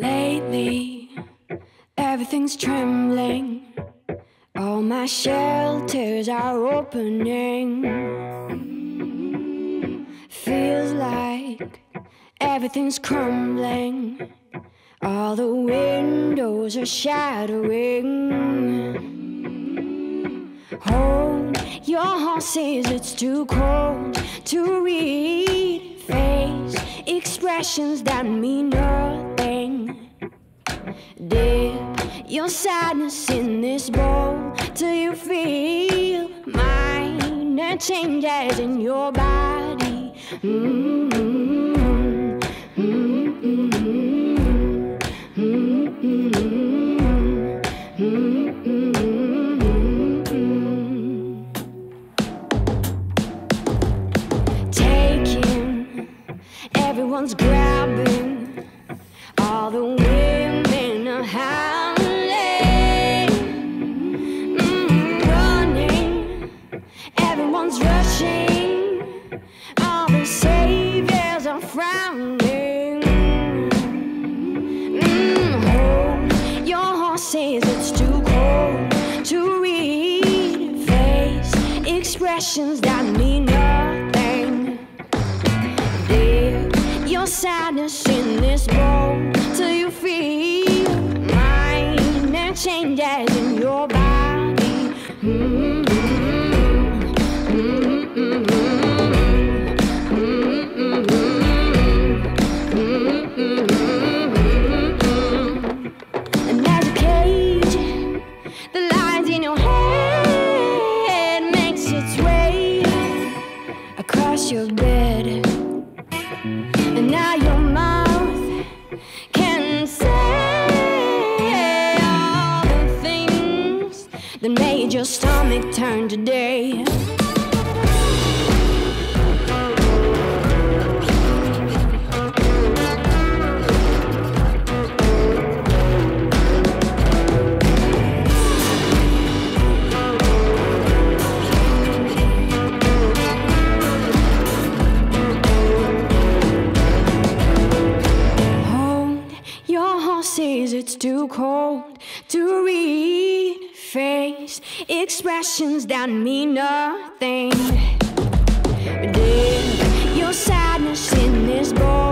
Lately, everything's trembling. All my shelters are opening. Feels like everything's crumbling. All the windows are shattering. Hold your horses, it's too cold to read. Face expressions that mean nothing. Dip your sadness in this bowl till you feel minor changes in your body. Taking, everyone's grabbing, all the women are howling, running, everyone's rushing, all the saviors are frowning. Hold your horses, it's too cold to read. Face expressions that mean nothing. Dip your sadness in this bowl till you feel minor changes in your body. And there's a cage, the lines in your head makes its way across your bed, and now your mouth can say all the things that made your stomach turn today. It's too cold to read. Face expressions that mean nothing. Dip your sadness in this bowl.